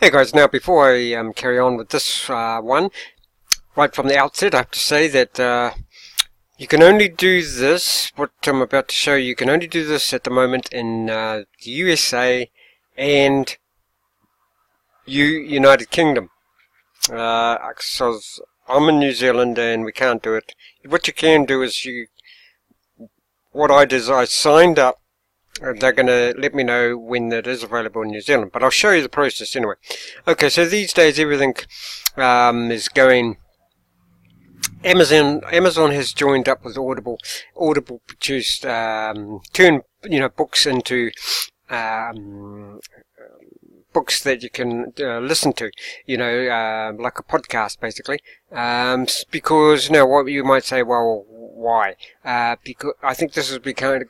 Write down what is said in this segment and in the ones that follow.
Hey guys, now before I carry on with this one, right from the outset I have to say that you can only do this, what I'm about to show you, you can only do this at the moment in the USA and United Kingdom. So I'm in New Zealand and we can't do it. What you can do is what I did is I signed up. They're going to let me know when that is available in New Zealand, but I'll show you the process anyway. Okay, so these days everything is going. Amazon has joined up with Audible. Audible produced turn books into books that you can listen to, like a podcast basically. Because what you might say, well, why? Because I think this is going to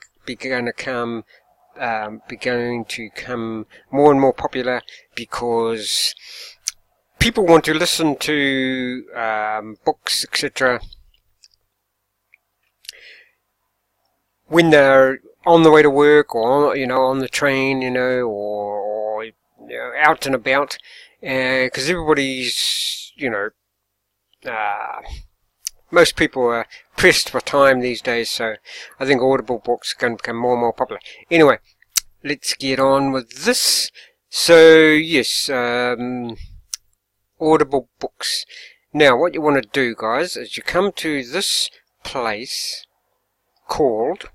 become more and more popular because people want to listen to books, etc., when they're on the way to work or on the train, or out and about, because everybody's most people are pressed for time these days, so I think Audible books are going to become more and more popular. Anyway, let's get on with this. So, yes, Audible books. Now, what you want to do, guys, is you come to this place called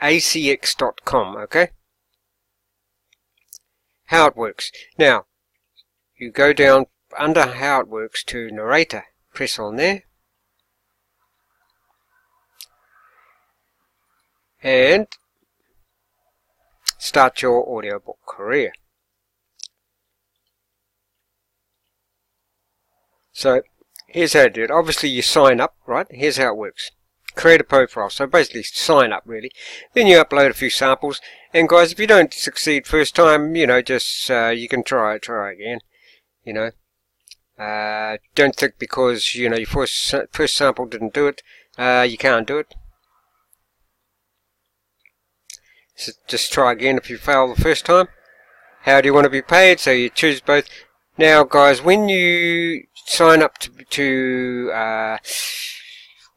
ACX.com, okay? How it works. Now, you go down under how it works to narrator. Press on there. And start your audiobook career. So here's how to do it. Obviously you sign up, right? Here's how it works. Create a profile. So basically sign up really. Then you upload a few samples. And guys, if you don't succeed first time, just you can try again. Don't think because your first sample didn't do it, you can't do it. So just try again if you fail the first time. How do you want to be paid? So you choose both. Now guys, when you sign up to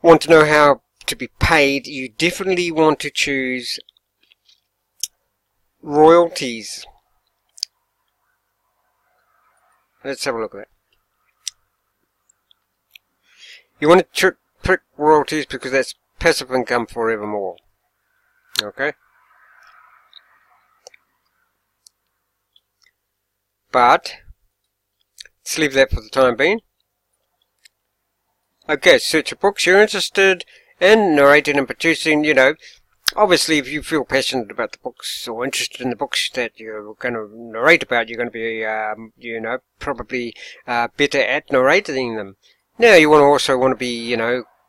want to know how to be paid, you definitely want to choose royalties. Let's have a look at that. You want to pick royalties because that's passive income forevermore. Okay? But let's leave that for the time being. Okay, search your books you're interested in narrating and producing. Obviously if you feel passionate about the books or interested in the books that you're going to narrate about, you're going to be probably better at narrating them. Now you want to be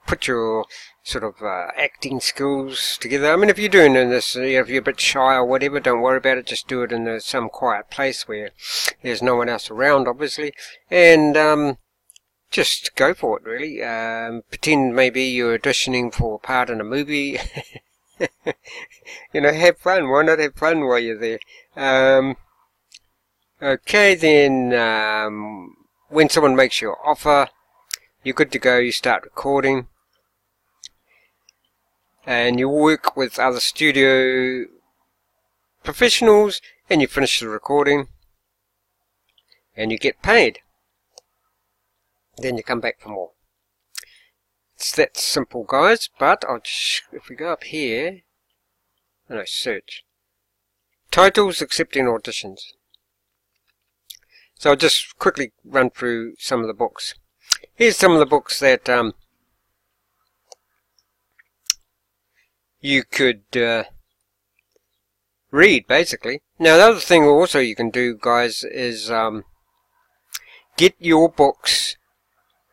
put your sort of acting skills together. I mean, if you're doing this, if you're a bit shy or whatever, don't worry about it. Just do it in some quiet place where there's no one else around, obviously, and just go for it, really. Pretend maybe you're auditioning for a part in a movie. Have fun. Why not have fun while you're there? Okay, then when someone makes your offer, you're good to go. You start recording. And you work with other studio professionals and you finish the recording and you get paid. Then you come back for more. It's that simple, guys, but if we go up here and I search titles accepting auditions, so I'll just quickly run through some of the books. Here's some of the books that you could read, basically. Now the other thing also you can do, guys, is get your books.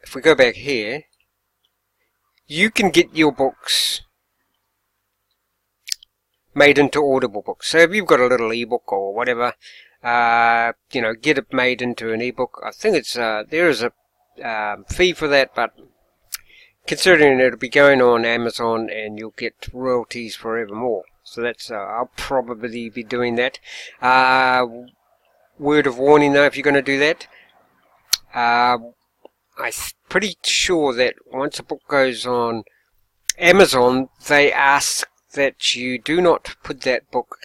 If we go back here, you can get your books made into Audible books. So if you've got a little ebook or whatever, get it made into an ebook. I think it's there is a fee for that, but considering it'll be going on Amazon and you'll get royalties forevermore, so that's I'll probably be doing that. word of warning though, if you're going to do that. I'm pretty sure that once a book goes on Amazon, they ask that you do not put that book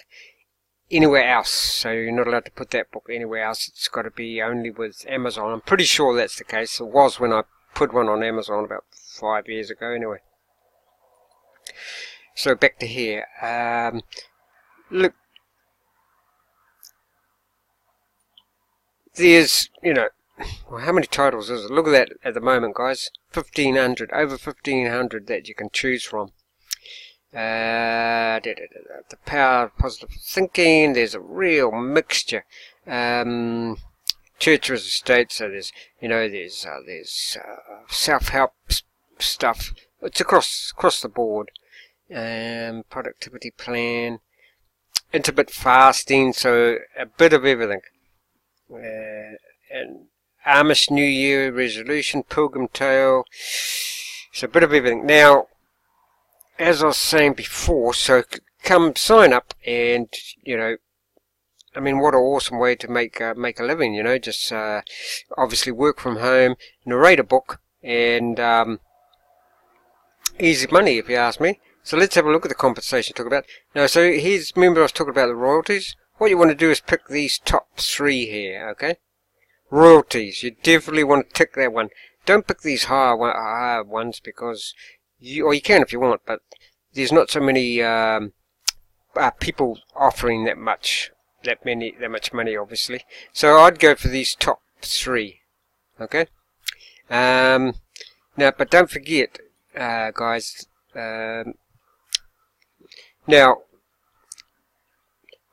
anywhere else. So you're not allowed to put that book anywhere else. It's got to be only with Amazon. I'm pretty sure that's the case. It was when I put one on Amazon about 5 years ago anyway. So back to here. Look, there's, you know, well, how many titles is it? Look at that at the moment, guys. 1,500, over 1,500 that you can choose from. The Power of Positive Thinking, there's a real mixture. Church versus State, so there's, you know, there's self-help stuff. It's across the board. Productivity plan, intermittent fasting, so a bit of everything. And Amish New Year resolution, Pilgrim Tale, so a bit of everything. Now, as I was saying before, so come sign up, and you know, I mean, what an awesome way to make a living. You know, just obviously work from home, narrate a book, and easy money if you ask me. So let's have a look at the compensation talk about. Now, so here's, remember I was talking about the royalties. What you want to do is pick these top three here, okay? Royalties, you definitely want to tick that one. Don't pick these higher ones because you, or you can if you want, but there's not so many people offering that much money, obviously. So I'd go for these top three, okay? Now, but don't forget, guys. Now,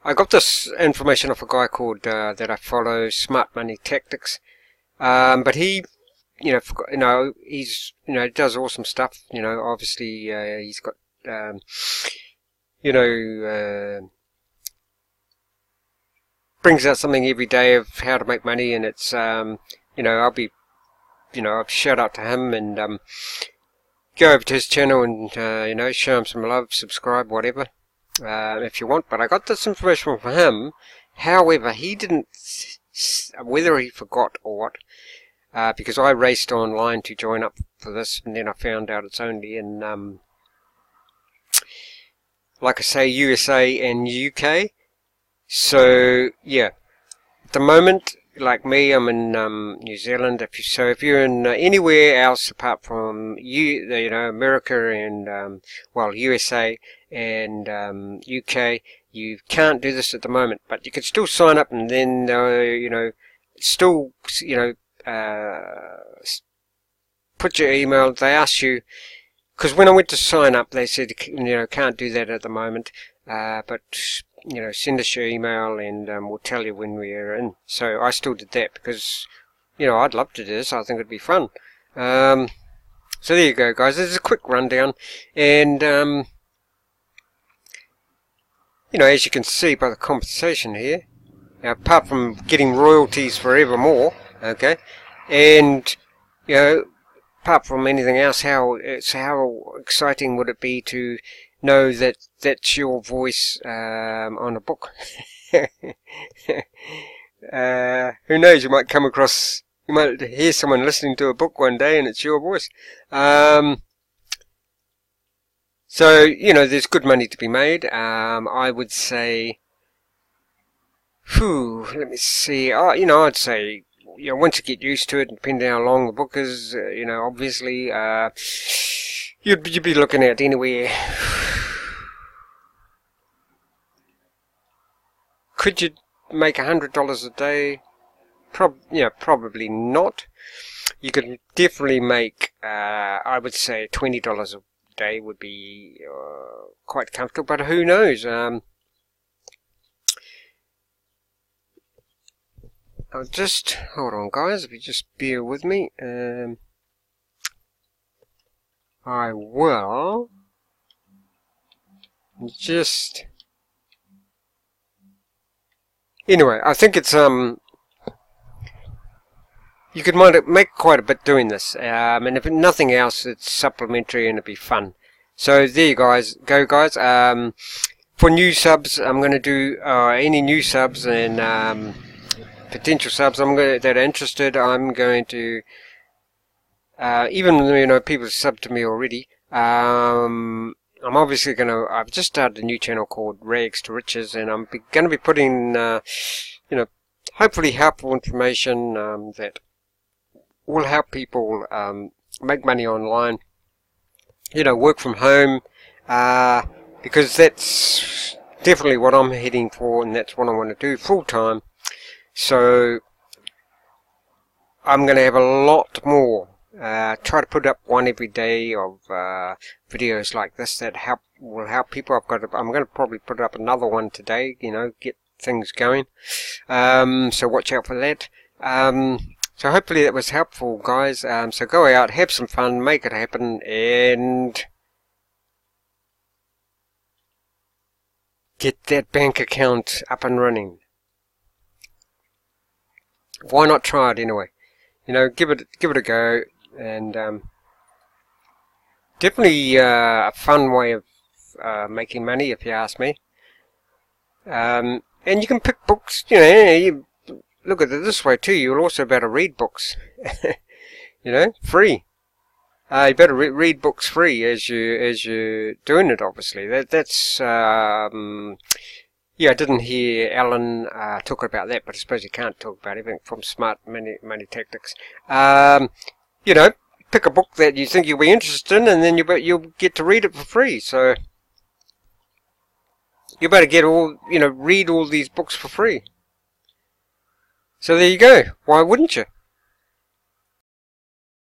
I got this information off a guy called that I follow, Smart Money Tactics, but he, he's, does awesome stuff. You know, obviously he's got, brings out something every day of how to make money, and it's, I'll shout out to him and go over to his channel and show him some love, subscribe, whatever. If you want, but I got this information from him. However, he didn't, whether he forgot or what, because I raced online to join up for this, and then I found out it's only in, like I say, USA and UK. So yeah, at the moment, like me, I'm in New Zealand. If you're in anywhere else apart from America and USA. And UK, you can't do this at the moment, but you can still sign up, and then put your email. They ask you, because when I went to sign up, they said can't do that at the moment, but send us your email, and we'll tell you when we're in. So I still did that because I'd love to do this. I think it'd be fun. So there you go, guys. This is a quick rundown, and as you can see by the compensation here, now, apart from getting royalties forevermore, okay, and apart from anything else, how exciting would it be to know that that's your voice on a book? Who knows? You might hear someone listening to a book one day, and it's your voice. So, there's good money to be made. I would say, let me see. I'd say, once you get used to it, depending on how long the book is, obviously, you'd be looking at anywhere. Could you make $100 a day? Probably not. You could definitely make, I would say, $20 a day would be quite comfortable, but who knows? I'll just hold on, guys, if you just bear with me. I will just, anyway, I think it's you could make quite a bit doing this, and if nothing else, it's supplementary and it'd be fun. So there you guys go, guys. For new subs, I'm going to do any new subs, and potential subs that are interested, I'm going to, even people sub to me already, I'm obviously going to, I've just started a new channel called Rags to Riches, and I'm going to be putting, hopefully helpful information that will help people make money online, work from home, because that's definitely what I'm heading for, and that's what I want to do full time. So I'm going to have a lot more, try to put up one every day of videos like this that will help people. I'm going to probably put up another one today, get things going, so watch out for that. So hopefully that was helpful, guys. So go out, have some fun, make it happen, and get that bank account up and running. Why not try it anyway? Give it a go, and definitely a fun way of making money, if you ask me. And you can pick books, you look at it this way too, you'll also better read books, free. You better read books free as you're doing it, obviously. That's, I didn't hear Alan talk about that, but I suppose you can't talk about everything from Smart Money Tactics. Pick a book that you think you'll be interested in, and then you'll get to read it for free, so you better get read all these books for free. So there you go. Why wouldn't you?